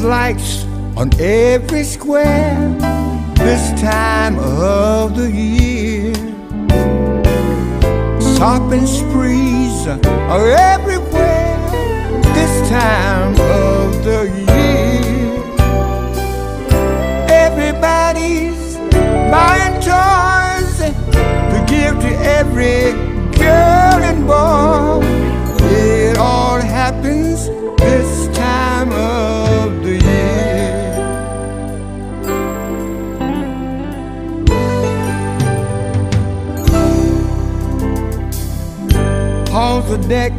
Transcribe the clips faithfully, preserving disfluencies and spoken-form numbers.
of lights on every square this time of the year. Shopping sprees are everywhere this time of the year. Everybody's buying toys to give to every girl and boy. It all happens this time of the year. Pause the deck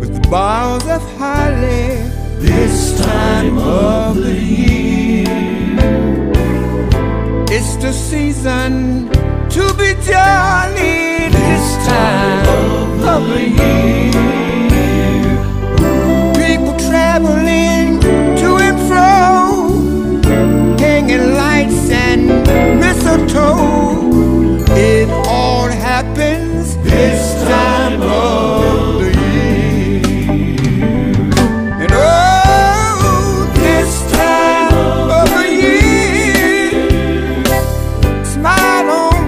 with the boughs of holly this time of the year. It's the season to be jolly this time of the year. Traveling to and fro, hanging lights and mistletoe. It all happens this time of the year. And oh, this time of the year, smile on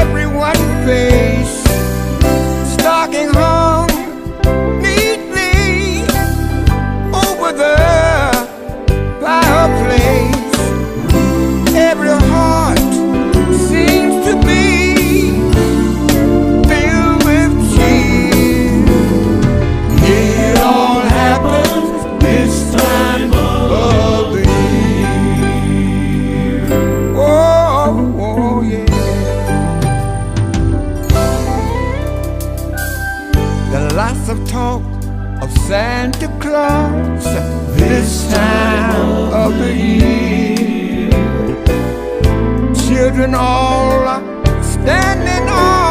everyone's face, stocking home of talk of Santa Claus this time of the year. Children all standing on